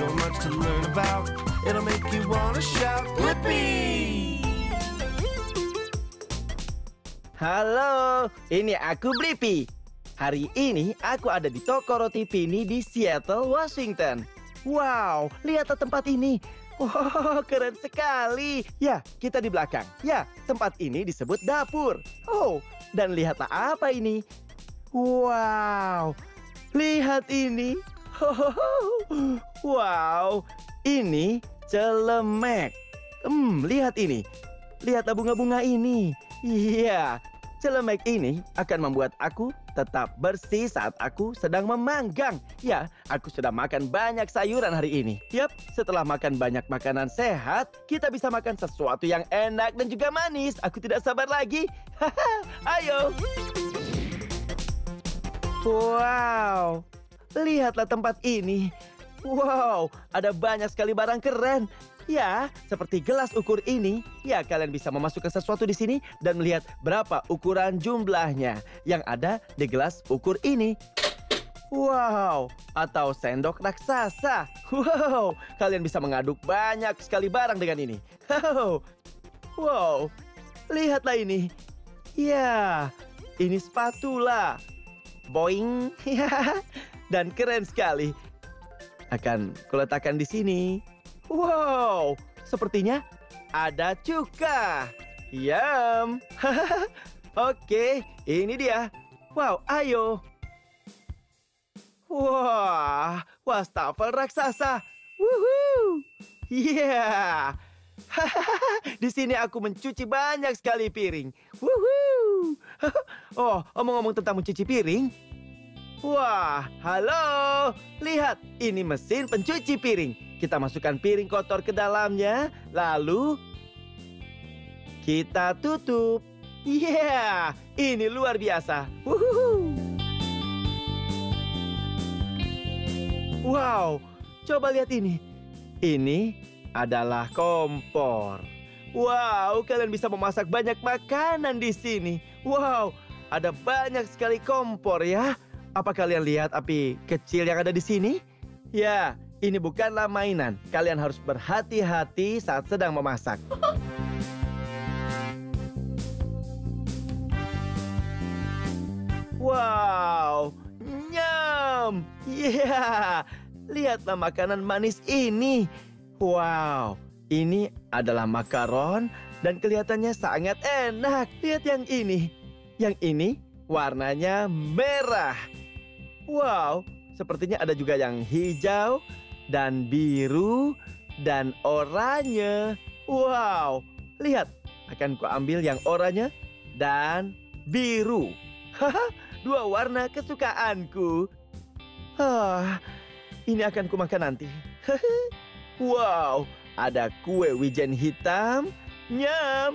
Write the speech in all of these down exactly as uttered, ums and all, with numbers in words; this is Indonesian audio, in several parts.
so much to learn about. It'll make you want to shout, Blippi! Halo, ini aku Blippi. Hari ini aku ada di toko roti Peony di Seattle, Washington. Wow, lihat tempat ini. Wow, keren sekali. Ya, kita di belakang. Ya, tempat ini disebut dapur. Oh, dan lihatlah apa ini. Wow, lihat ini. Wow, ini celemek. Hmm, lihat ini. Lihatlah bunga-bunga ini. Iya, celemek ini akan membuat aku tetap bersih saat aku sedang memanggang. Ya, aku sudah makan banyak sayuran hari ini. Yap, setelah makan banyak makanan sehat, kita bisa makan sesuatu yang enak dan juga manis. Aku tidak sabar lagi. Ayo. Wow. Lihatlah tempat ini. Wow, ada banyak sekali barang keren. Ya, seperti gelas ukur ini. Ya, kalian bisa memasukkan sesuatu di sini dan melihat berapa ukuran jumlahnya yang ada di gelas ukur ini. Wow, atau sendok raksasa. Wow, kalian bisa mengaduk banyak sekali barang dengan ini. Wow, lihatlah ini. Ya, ini spatula. Boing. Dan keren sekali. Akan kuletakkan di sini. Wow, sepertinya ada cuka. Yum. Oke, ini dia. Wow, ayo. Wah, wow, wastafel raksasa. Woohoo. Yeah. Di sini aku mencuci banyak sekali piring. Woohoo. Oh, omong-omong tentang mencuci piring. Wah, halo. Lihat, ini mesin pencuci piring. Kita masukkan piring kotor ke dalamnya, lalu kita tutup. Yeah, ini luar biasa. Woohoo. Wow, coba lihat ini. Ini adalah kompor. Wow, kalian bisa memasak banyak makanan di sini. Wow, ada banyak sekali kompor ya. Apa kalian lihat api kecil yang ada di sini? Ya, ini bukanlah mainan. Kalian harus berhati-hati saat sedang memasak. Wow, nyam! Yeah, lihatlah makanan manis ini. Wow, ini adalah makaron dan kelihatannya sangat enak. Lihat yang ini. Yang ini warnanya merah. Wow, sepertinya ada juga yang hijau dan biru dan oranye. Wow, lihat, akan kuambil yang oranye dan biru. Haha, dua warna kesukaanku. Ah, ini akan kumakan nanti. Wow, ada kue wijen hitam, nyam,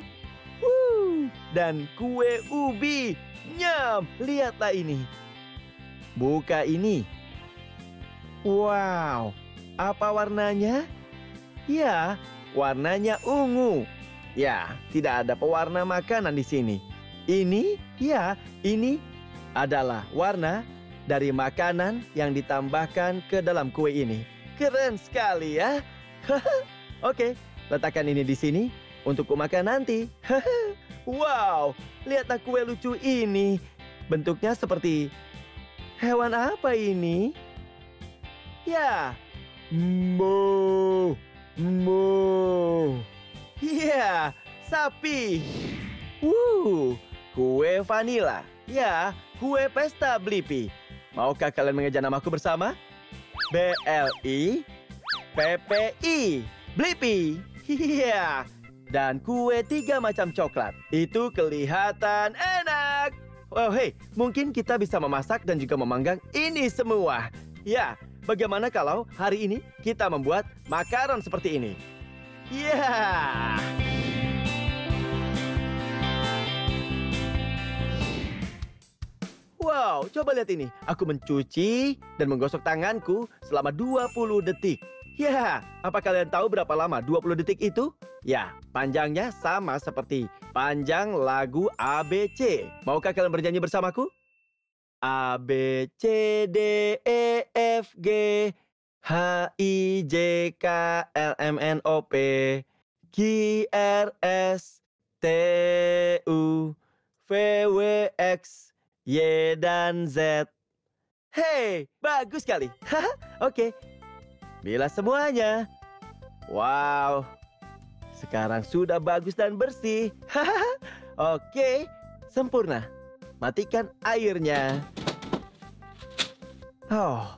Woo. dan kue ubi, nyam. Lihatlah ini. Buka ini. Wow, apa warnanya? Ya, warnanya ungu. Ya, tidak ada pewarna makanan di sini. Ini, ya, ini adalah warna dari makanan yang ditambahkan ke dalam kue ini. Keren sekali ya. Oke, letakkan ini di sini untuk kumakan nanti. Wow, lihatlah kue lucu ini. Bentuknya seperti... hewan apa ini? Ya, mbo, mbo. Ya, sapi. Wuh, kue vanila. Ya, kue pesta Blippi. Maukah kalian mengejar namaku bersama? B L I P P I, Blippi. Ya, dan kue tiga macam coklat. Itu kelihatan enak. Oh hei, mungkin kita bisa memasak dan juga memanggang ini semua. Ya, bagaimana kalau hari ini kita membuat makaron seperti ini? Ya. Wow, coba lihat ini. Aku mencuci dan menggosok tanganku selama dua puluh detik. Ya, apa kalian tahu berapa lama dua puluh detik itu? Ya, panjangnya sama seperti panjang lagu A B C. Maukah kalian bernyanyi bersamaku? A B C D E F G H I J K L M N O P Q R S T U V W X Y dan Z. Hey, bagus sekali. Oke, bila semuanya. Wow, sekarang sudah bagus dan bersih. Oke, sempurna. Matikan airnya. Oh,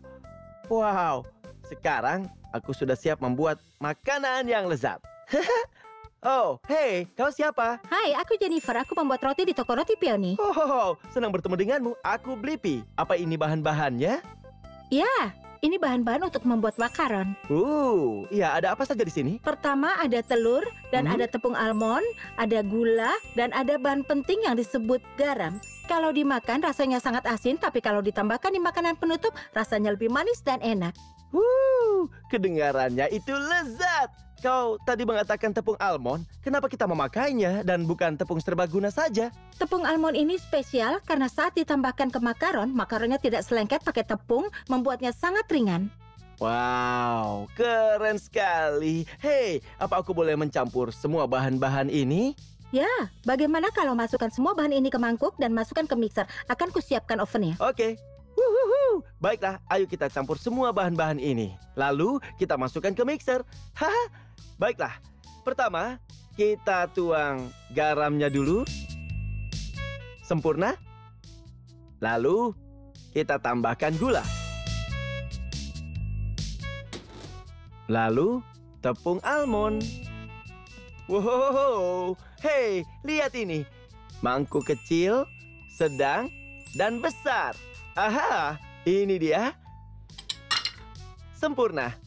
wow. Sekarang aku sudah siap membuat makanan yang lezat. Oh, hey, kau siapa? Hai, aku Jennifer. Aku membuat roti di toko roti Peony. Oh, oh, oh, senang bertemu denganmu. Aku Blippi. Apa ini bahan-bahannya? Ya, ini bahan-bahan untuk membuat makaron. Uh, iya, ada apa saja di sini? Pertama ada telur dan hmm? ada tepung almond, ada gula dan ada bahan penting yang disebut garam. Kalau dimakan rasanya sangat asin, tapi kalau ditambahkan di makanan penutup rasanya lebih manis dan enak. Wuh, kedengarannya itu lezat. Kau tadi mengatakan tepung almond. Kenapa kita memakainya dan bukan tepung serbaguna saja? Tepung almond ini spesial karena saat ditambahkan ke makaron, makaronnya tidak selengket pakai tepung, membuatnya sangat ringan. Wow, keren sekali. Hei, apa aku boleh mencampur semua bahan-bahan ini? Ya, bagaimana kalau masukkan semua bahan ini ke mangkuk dan masukkan ke mixer? Akan kusiapkan ovennya. Oke. Wuhuhu. Baiklah, ayo kita campur semua bahan-bahan ini. Lalu kita masukkan ke mixer. Haha. Baiklah, pertama kita tuang garamnya dulu. Sempurna. Lalu kita tambahkan gula. Lalu tepung almond. Wow. Hei, lihat ini. Mangkuk kecil, sedang, dan besar. Aha, ini dia. Sempurna.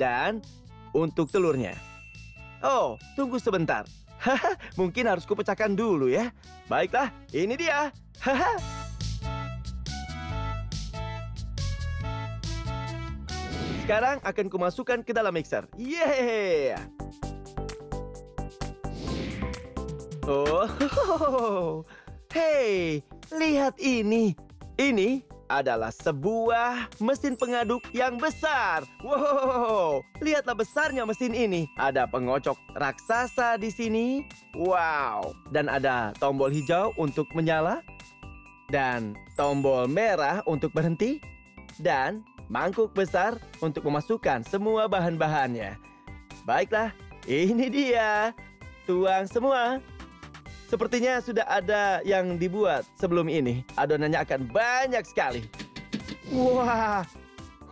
Dan untuk telurnya. Oh, tunggu sebentar. Mungkin harus kupecahkan dulu ya. Baiklah, ini dia. Sekarang akan kumasukkan ke dalam mixer. Yeah. Oh, hei, lihat ini. Ini adalah sebuah mesin pengaduk yang besar. Wow, lihatlah besarnya mesin ini. Ada pengocok raksasa di sini. Wow, dan ada tombol hijau untuk menyala. Dan tombol merah untuk berhenti. Dan mangkuk besar untuk memasukkan semua bahan-bahannya. Baiklah, ini dia. Tuang semua. Sepertinya sudah ada yang dibuat sebelum ini. Adonannya akan banyak sekali. Wah,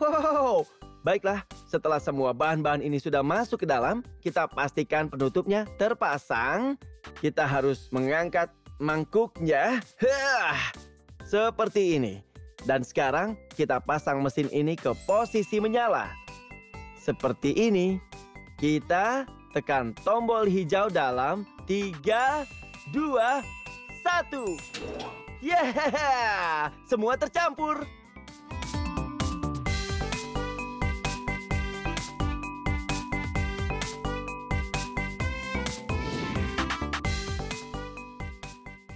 wow. Baiklah, setelah semua bahan-bahan ini sudah masuk ke dalam, kita pastikan penutupnya terpasang. Kita harus mengangkat mangkuknya. Hah, seperti ini. Dan sekarang kita pasang mesin ini ke posisi menyala. Seperti ini. Kita tekan tombol hijau dalam tiga... Dua, satu. Yeah, semua tercampur.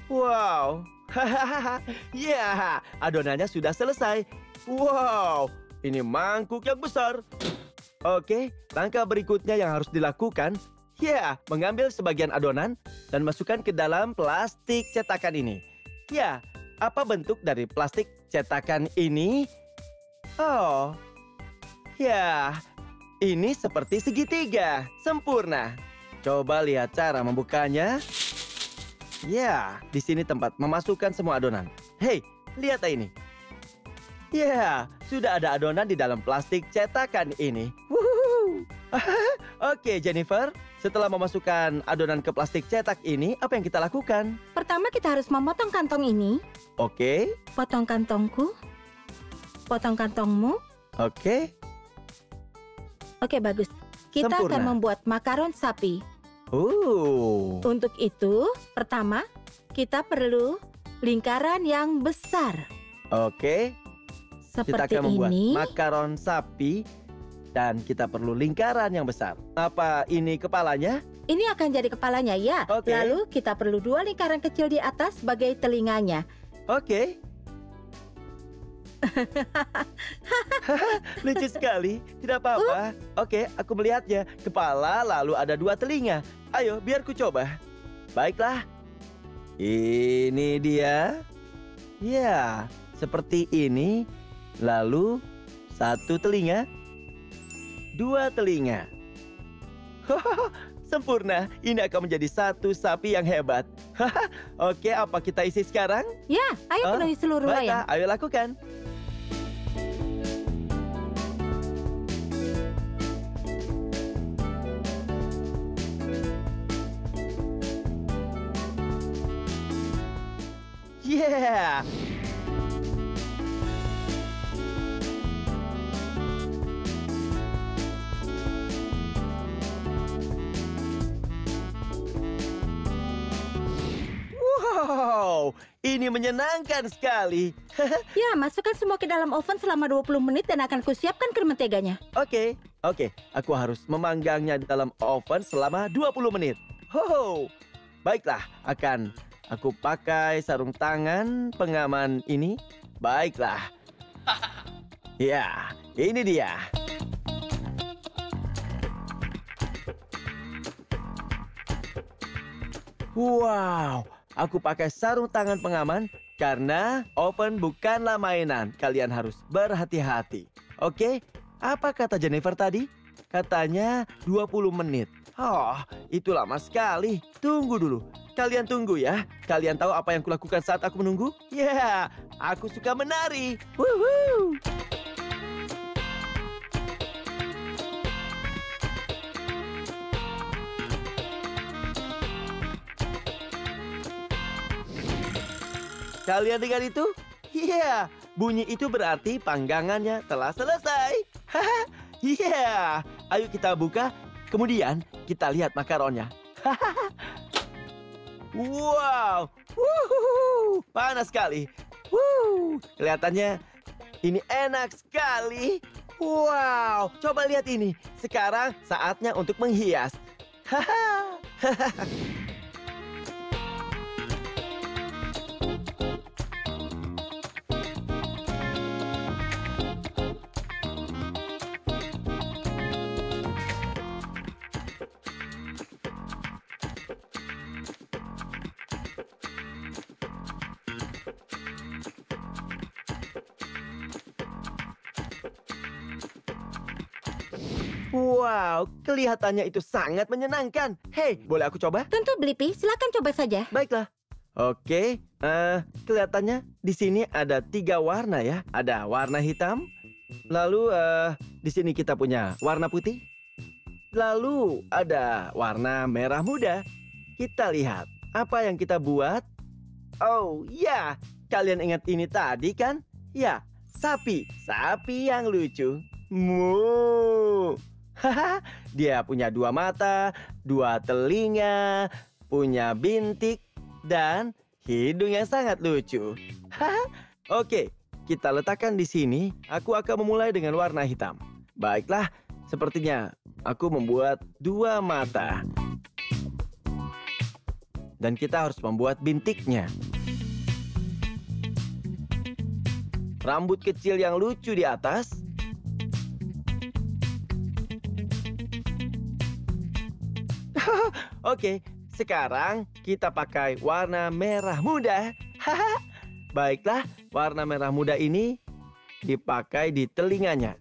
Wow, hahaha, yeah, adonannya sudah selesai. Wow, ini mangkuk yang besar. Oke, langkah berikutnya yang harus dilakukan. Ya, mengambil sebagian adonan dan masukkan ke dalam plastik cetakan ini. Ya, apa bentuk dari plastik cetakan ini? Oh, ya, ini seperti segitiga, sempurna. Coba lihat cara membukanya. Ya, di sini tempat memasukkan semua adonan. Hei, lihat ini. Ya, sudah ada adonan di dalam plastik cetakan ini. Wuhu. Oke, Jennifer. Setelah memasukkan adonan ke plastik cetak ini, apa yang kita lakukan? Pertama kita harus memotong kantong ini. Oke. Potong kantongku. Potong kantongmu. Oke. Oke, bagus. Kita Sempurna. akan membuat makaron sapi. Uh. Untuk itu, pertama kita perlu lingkaran yang besar. Oke. Seperti kita akan membuat ini. makaron sapi. Dan kita perlu lingkaran yang besar. Apa ini kepalanya? Ini akan jadi kepalanya, ya. Okay. Lalu kita perlu dua lingkaran kecil di atas sebagai telinganya. Oke. Okay. Lucu sekali. Tidak apa-apa. Uh. Oke, aku melihatnya. Kepala lalu ada dua telinga. Ayo, biar ku coba. Baiklah. Ini dia. Ya, seperti ini. Lalu, satu telinga. Dua telinga. Sempurna, ini akan menjadi satu sapi yang hebat. Oke, apa kita isi sekarang? Ya, ayo penuhi oh, seluruh layang. Ayo lakukan. Yeah! Wow, ini menyenangkan sekali. Ya, masukkan semua ke dalam oven selama dua puluh menit dan akan kusiapkan krim menteganya. Oke, okay, oke. Okay. Aku harus memanggangnya dalam oven selama dua puluh menit. Ho, baiklah, akan aku pakai sarung tangan pengaman ini. Baiklah. Ya, ini dia. Wow. Aku pakai sarung tangan pengaman karena oven bukanlah mainan. Kalian harus berhati-hati. Oke, apa kata Jennifer tadi? Katanya dua puluh menit. Oh, itu lama sekali. Tunggu dulu. Kalian tunggu ya. Kalian tahu apa yang kulakukan saat aku menunggu? Ya, yeah, aku suka menari. Woohoo! Kalian dengar itu? Iya, yeah. Bunyi itu berarti panggangannya telah selesai. Haha, yeah. Ayo kita buka, kemudian kita lihat makaronnya. Hahaha. Wow, wuhu, panas sekali. Wuh, kelihatannya ini enak sekali. Wow, coba lihat ini. Sekarang saatnya untuk menghias. Haha. Wow, kelihatannya itu sangat menyenangkan. Hei, boleh aku coba? Tentu, Blippi. Silakan coba saja. Baiklah. Oke, uh, kelihatannya di sini ada tiga warna ya. Ada warna hitam, lalu uh, di sini kita punya warna putih, lalu ada warna merah muda. Kita lihat apa yang kita buat. Oh, ya. Kalian ingat ini tadi kan? Ya, sapi. Sapi yang lucu. Mu. Haha, dia punya dua mata, dua telinga, punya bintik, dan hidung yang sangat lucu. Haha, oke, kita letakkan di sini. Aku akan memulai dengan warna hitam. Baiklah, sepertinya aku membuat dua mata. Dan kita harus membuat bintiknya. Rambut kecil yang lucu di atas. Oke, sekarang kita pakai warna merah muda. Baiklah, warna merah muda ini dipakai di telinganya.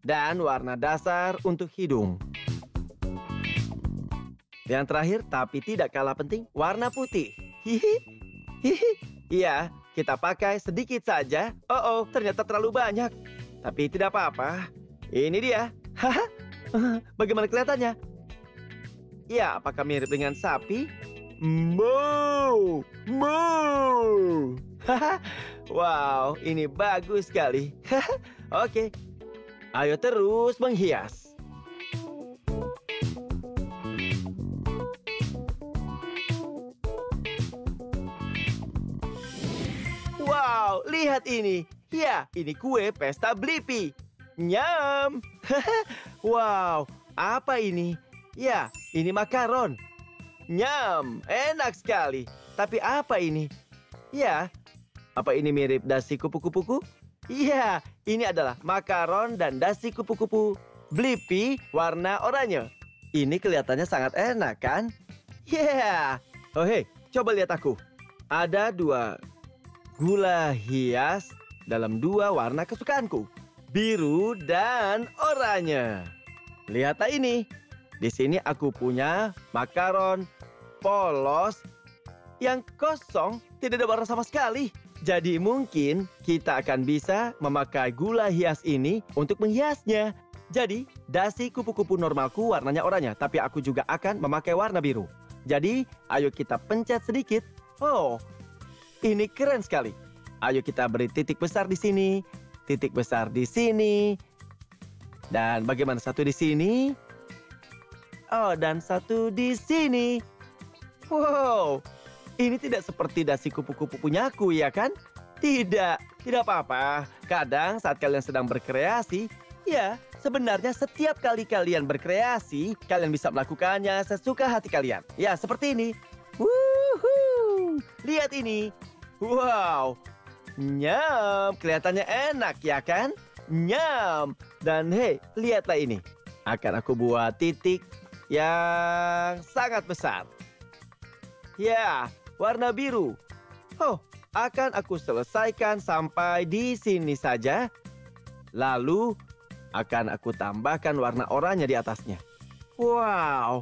Dan warna dasar untuk hidung. Yang terakhir, tapi tidak kalah penting, warna putih. Hihi, hihi. Iya, kita pakai sedikit saja. Oh, oh, ternyata terlalu banyak. Tapi tidak apa-apa. Ini dia. Haha. Bagaimana kelihatannya? Ya, apakah mirip dengan sapi? Moo! Moo! Wow, ini bagus sekali. Oke, ayo terus menghias. Wow, lihat ini. Ya, ini kue pesta Blippi. Nyam! Wow, apa ini? Ya, ini makaron. Nyam, enak sekali. Tapi apa ini? Ya, Apa ini mirip dasi kupu-kupuku? Iya, ini adalah makaron dan dasi kupu-kupu Blippi warna oranye. Ini kelihatannya sangat enak, kan? Yeah. Oh, hei, coba lihat aku. Ada dua gula hias dalam dua warna kesukaanku. Biru dan oranye. Lihatlah ini. Di sini aku punya makaron polos yang kosong, tidak ada warna sama sekali. Jadi mungkin kita akan bisa memakai gula hias ini untuk menghiasnya. Jadi dasi kupu-kupu normalku warnanya oranye, tapi aku juga akan memakai warna biru. Jadi ayo kita pencet sedikit. Oh, ini keren sekali. Ayo kita beri titik besar di sini, titik besar di sini. Dan bagaimana satu di sini? Oh, dan satu di sini. Wow. Ini tidak seperti dasi kupu-kupu punyaku, ya kan? Tidak, tidak apa-apa. Kadang saat kalian sedang berkreasi, ya, sebenarnya setiap kali kalian berkreasi, kalian bisa melakukannya sesuka hati kalian. Ya, seperti ini. Wuhuu, lihat ini. Wow, nyam, kelihatannya enak, ya kan? Nyam. Dan hei, lihatlah ini. Akan aku buat titik yang sangat besar. Ya, warna biru. Oh, akan aku selesaikan sampai di sini saja. Lalu, akan aku tambahkan warna oranye di atasnya. Wow.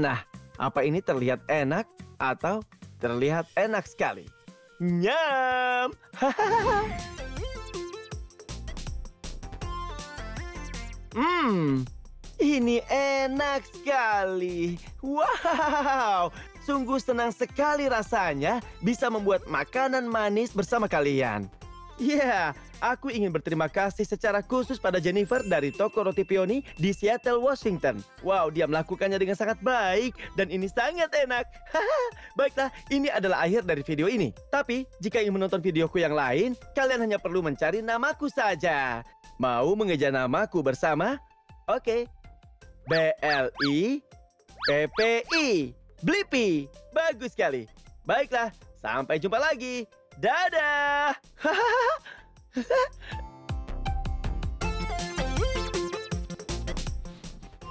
Nah, apa ini terlihat enak atau terlihat enak sekali? Nyam! Hmm, ini enak sekali. Wow. Sungguh senang sekali rasanya bisa membuat makanan manis bersama kalian. Ya, yeah, aku ingin berterima kasih secara khusus pada Jennifer dari toko roti Peony di Seattle, Washington. Wow, dia melakukannya dengan sangat baik dan ini sangat enak. Baiklah, ini adalah akhir dari video ini. Tapi, jika ingin menonton videoku yang lain, kalian hanya perlu mencari namaku saja. Mau mengejar namaku bersama? Oke. Okay. B L I P P I. Blippi, bagus sekali. Baiklah, sampai jumpa lagi. Dadah.